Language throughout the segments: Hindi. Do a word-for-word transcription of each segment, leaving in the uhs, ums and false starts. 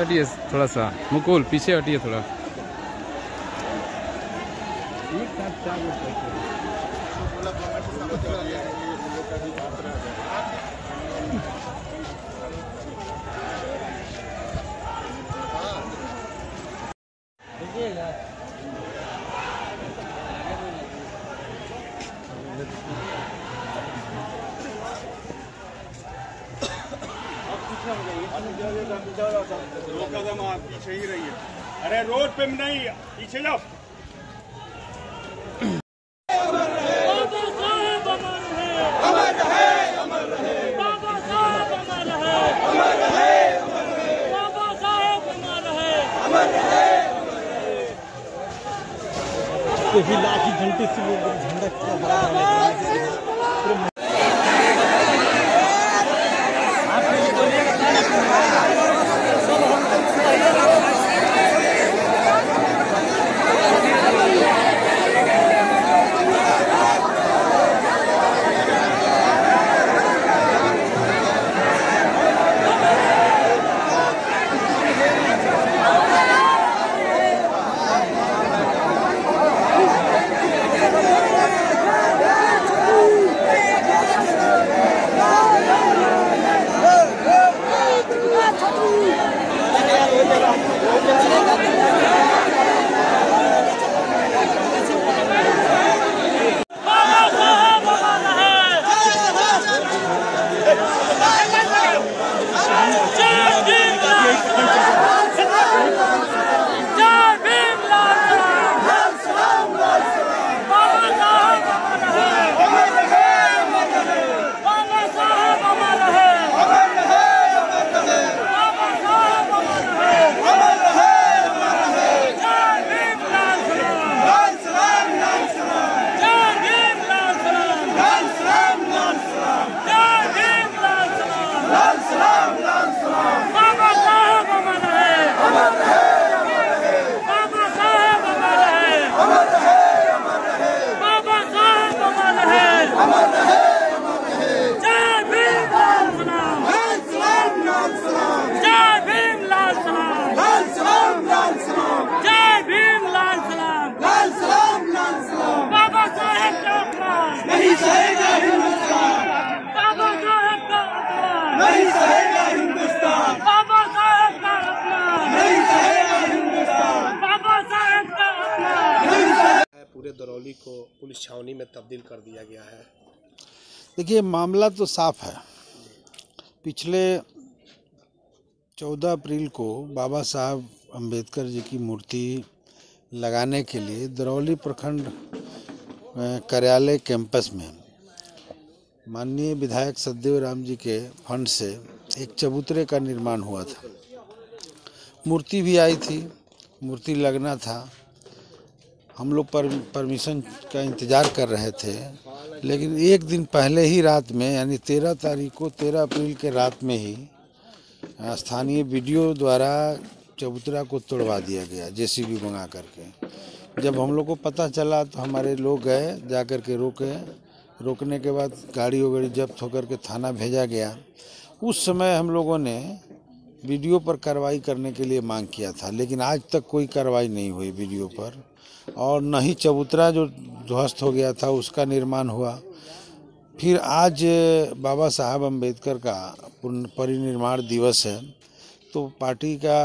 हटिए थोड़ा सा, मुकुल पीछे हटिए थोड़ा। पीछे ही रही है, अरे रोड पे नहीं, पीछे जाओ। लाठी घंटे से झंडा दरौली को पुलिस छावनी में तब्दील कर दिया गया है। देखिए मामला तो साफ है, पिछले चौदह अप्रैल को बाबा साहब अंबेडकर जी की मूर्ति लगाने के लिए दरौली प्रखंड कार्यालय कैंपस में माननीय विधायक सत्यदेव राम जी के फंड से एक चबूतरे का निर्माण हुआ था। मूर्ति भी आई थी, मूर्ति लगना था, हम लोग पर, परमिशन का इंतज़ार कर रहे थे, लेकिन एक दिन पहले ही रात में यानी तेरह तारीख को तेरह अप्रैल के रात में ही स्थानीय वीडियो द्वारा चबूतरा को तोड़वा दिया गया जेसीबी मंगा करके। जब हम लोग को पता चला तो हमारे लोग गए, जा कर के रोके, रोकने के बाद गाड़ी वगैरह जब्त होकर के थाना भेजा गया। उस समय हम लोगों ने वीडियो पर कार्रवाई करने के लिए मांग किया था, लेकिन आज तक कोई कार्रवाई नहीं हुई वीडियो पर, और न ही चबूतरा जो ध्वस्त हो गया था उसका निर्माण हुआ। फिर आज बाबा साहब अम्बेडकर का परिनिर्वाण दिवस है, तो पार्टी का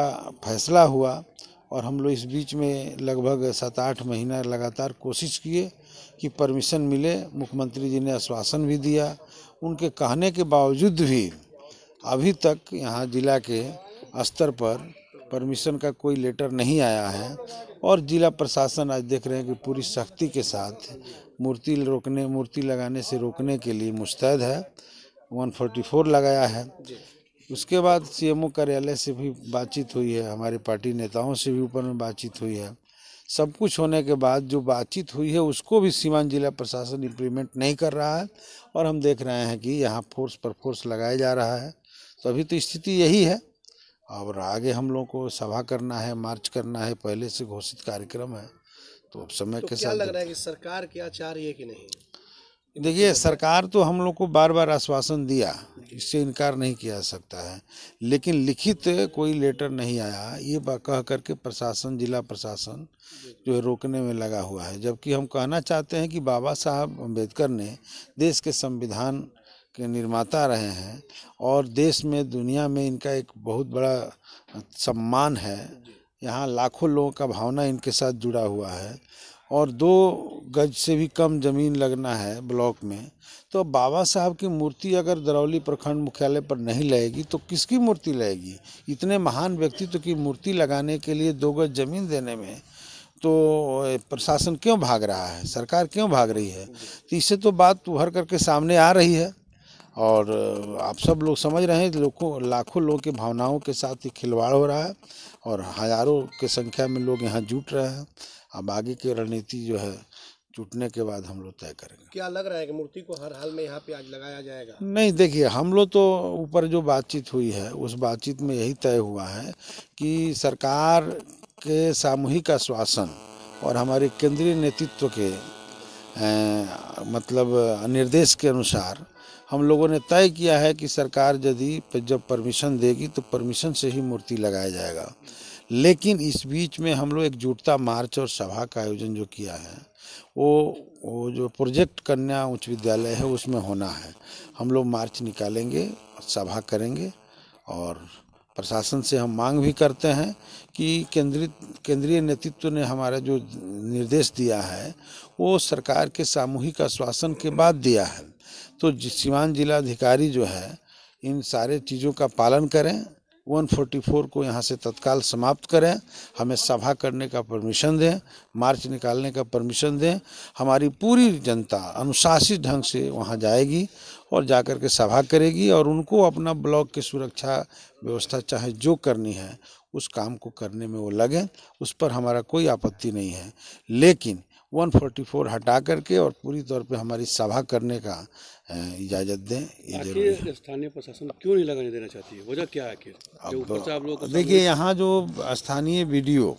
फैसला हुआ और हम लोग इस बीच में लगभग सात आठ महीना लगातार कोशिश किए कि परमिशन मिले। मुख्यमंत्री जी ने आश्वासन भी दिया, उनके कहने के बावजूद भी अभी तक यहाँ जिला के स्तर पर परमिशन का कोई लेटर नहीं आया है। और जिला प्रशासन आज देख रहे हैं कि पूरी सख्ती के साथ मूर्ति रोकने मूर्ति लगाने से रोकने के लिए मुस्तैद है, एक सौ चौवालीस लगाया है। उसके बाद सीएमओ कार्यालय से भी बातचीत हुई है, हमारे पार्टी नेताओं से भी ऊपर में बातचीत हुई है। सब कुछ होने के बाद जो बातचीत हुई है उसको भी सीवान जिला प्रशासन इम्प्लीमेंट नहीं कर रहा है, और हम देख रहे हैं कि यहाँ फोर्स पर फोर्स लगाया जा रहा है। तो अभी तो स्थिति यही है, और आगे हम लोगों को सभा करना है, मार्च करना है, पहले से घोषित कार्यक्रम है। तो अब समय तो के साथ लग रहा है कि सरकार क्या चाह रही है कि नहीं। देखिए, सरकार तो हम लोग को बार बार आश्वासन दिया, इससे इनकार नहीं किया जा सकता है, लेकिन लिखित कोई लेटर नहीं आया। ये कह करके प्रशासन जिला प्रशासन जो है रोकने में लगा हुआ है, जबकि हम कहना चाहते हैं कि बाबा साहब अम्बेडकर ने देश के संविधान के निर्माता रहे हैं और देश में दुनिया में इनका एक बहुत बड़ा सम्मान है। यहाँ लाखों लोगों का भावना इनके साथ जुड़ा हुआ है, और दो गज से भी कम ज़मीन लगना है ब्लॉक में। तो बाबा साहब की मूर्ति अगर दरौली प्रखंड मुख्यालय पर नहीं लगेगी तो किसकी मूर्ति लगेगी? इतने महान व्यक्तित्व की मूर्ति लगाने के लिए दो गज ज़मीन देने में तो प्रशासन क्यों भाग रहा है, सरकार क्यों भाग रही है? तो इससे तो बात उभर करके सामने आ रही है, और आप सब लोग समझ रहे हैं लोगों लाखों लोगों की भावनाओं के साथ ये खिलवाड़ हो रहा है, और हज़ारों के संख्या में लोग यहाँ जुट रहे हैं। अब आगे की रणनीति जो है जुटने के बाद हम लोग तय करेंगे। क्या लग रहा है कि मूर्ति को हर हाल में यहाँ पे आज लगाया जाएगा? नहीं, देखिए, हम लोग तो ऊपर जो बातचीत हुई है उस बातचीत में यही तय हुआ है कि सरकार के सामूहिक आश्वासन और हमारे केंद्रीय नेतृत्व के ए, मतलब निर्देश के अनुसार हम लोगों ने तय किया है कि सरकार यदि जब परमिशन देगी तो परमिशन से ही मूर्ति लगाया जाएगा। लेकिन इस बीच में हम लोग एकजुटता मार्च और सभा का आयोजन जो किया है वो वो जो प्रोजेक्ट कन्या उच्च विद्यालय है उसमें होना है। हम लोग मार्च निकालेंगे, सभा करेंगे, और प्रशासन से हम मांग भी करते हैं कि केंद्रित केंद्रीय नेतृत्व ने हमारा जो निर्देश दिया है वो सरकार के सामूहिक आश्वासन के बाद दिया है। तो सिवान जिलाधिकारी जो है इन सारे चीज़ों का पालन करें, एक सौ चौवालीस को यहाँ से तत्काल समाप्त करें, हमें सभा करने का परमिशन दें, मार्च निकालने का परमिशन दें। हमारी पूरी जनता अनुशासित ढंग से वहाँ जाएगी और जाकर के सभा करेगी, और उनको अपना ब्लॉक की सुरक्षा व्यवस्था चाहे जो करनी है उस काम को करने में वो लगें। उस पर हमारा कोई आपत्ति नहीं है, लेकिन एक सौ चौवालीस हटा करके और पूरी तौर पे हमारी सभा करने का इजाज़त दें। ये स्थानीय प्रशासन क्यों नहीं लगाने देना चाहती है, वजह क्या है? कि देखिए, यहाँ जो स्थानीय वीडियो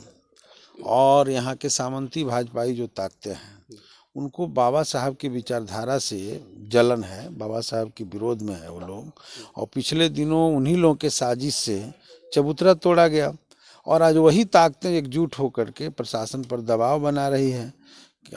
और यहाँ के सामंती भाजपाई जो ताकते हैं उनको बाबा साहब की विचारधारा से जलन है, बाबा साहब के विरोध में है वो लोग, और पिछले दिनों उन्हीं लोगों के साजिश से चबूतरा तोड़ा गया, और आज वही ताकतें एकजुट होकर के प्रशासन पर दबाव बना रही हैं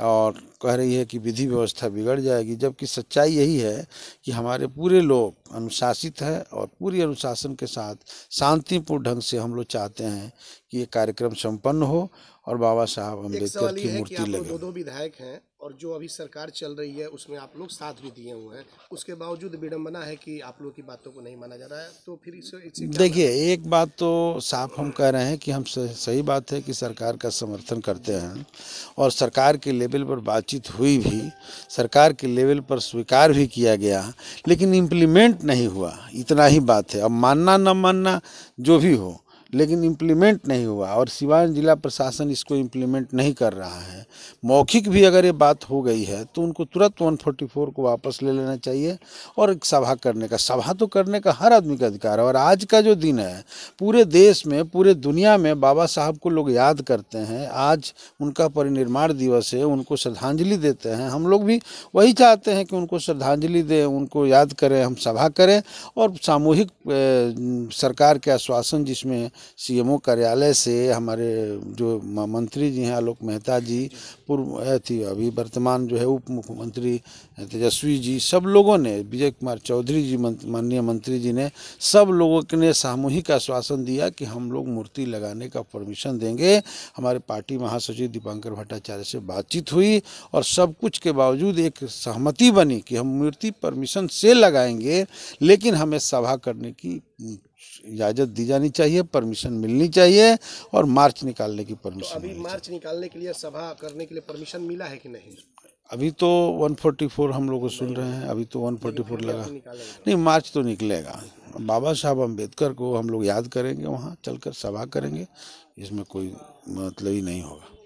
और कह रही है कि विधि व्यवस्था बिगड़ जाएगी। जबकि सच्चाई यही है कि हमारे पूरे लोग अनुशासित हैं और पूरी अनुशासन के साथ शांतिपूर्ण ढंग से हम लोग चाहते हैं कि ये कार्यक्रम संपन्न हो और बाबा साहब अम्बेडकर की मूर्ति लगे। दो दो विधायक हैं और जो अभी सरकार चल रही है उसमें आप लोग साथ भी दिए हुए हैं, उसके बावजूद विडम्बना है कि आप लोग की बातों को नहीं माना जा रहा है। तो फिर इससे देखिए, एक बात तो साफ हम कह रहे हैं कि हम सही बात है कि सरकार का समर्थन करते हैं, और सरकार के लेवल पर बातचीत हुई भी, सरकार के लेवल पर स्वीकार भी किया गया, लेकिन इम्प्लीमेंट नहीं हुआ, इतना ही बात है। अब मानना न मानना जो भी हो, लेकिन इम्प्लीमेंट नहीं हुआ, और सिवान जिला प्रशासन इसको इम्प्लीमेंट नहीं कर रहा है। मौखिक भी अगर ये बात हो गई है तो उनको तुरंत एक सौ चौवालीस को वापस ले लेना चाहिए और एक सभा करने का, सभा तो करने का हर आदमी का अधिकार है। और आज का जो दिन है पूरे देश में पूरे दुनिया में बाबा साहब को लोग याद करते हैं, आज उनका परिनिर्वाण दिवस है, उनको श्रद्धांजलि देते हैं। हम लोग भी वही चाहते हैं कि उनको श्रद्धांजलि दें, उनको याद करें, हम सभा करें और सामूहिक सरकार के आश्वासन जिसमें सीएमओ कार्यालय से हमारे जो मंत्री जी हैं आलोक मेहता जी, पूर्व थी अभी वर्तमान जो है उप मुख्यमंत्री तेजस्वी जी, सब लोगों ने, विजय कुमार चौधरी जी माननीय मंत्री जी ने, सब लोगों ने सामूहिक आश्वासन दिया कि हम लोग मूर्ति लगाने का परमिशन देंगे। हमारे पार्टी महासचिव दीपांकर भट्टाचार्य से बातचीत हुई और सब कुछ के बावजूद एक सहमति बनी कि हम मूर्ति परमिशन से लगाएंगे, लेकिन हमें सभा करने की इजाज़त दी जानी चाहिए, परमिशन मिलनी चाहिए और मार्च निकालने की परमिशन। तो अभी मार्च निकालने के लिए, सभा करने के लिए परमिशन मिला है कि नहीं? अभी तो एक सौ चौवालीस हम लोग सुन रहे हैं, अभी तो एक सौ चौवालीस लगा नहीं, मार्च तो निकलेगा। बाबा साहब अम्बेडकर को हम लोग याद करेंगे, वहाँ चलकर सभा करेंगे, इसमें कोई मतलब ही नहीं होगा।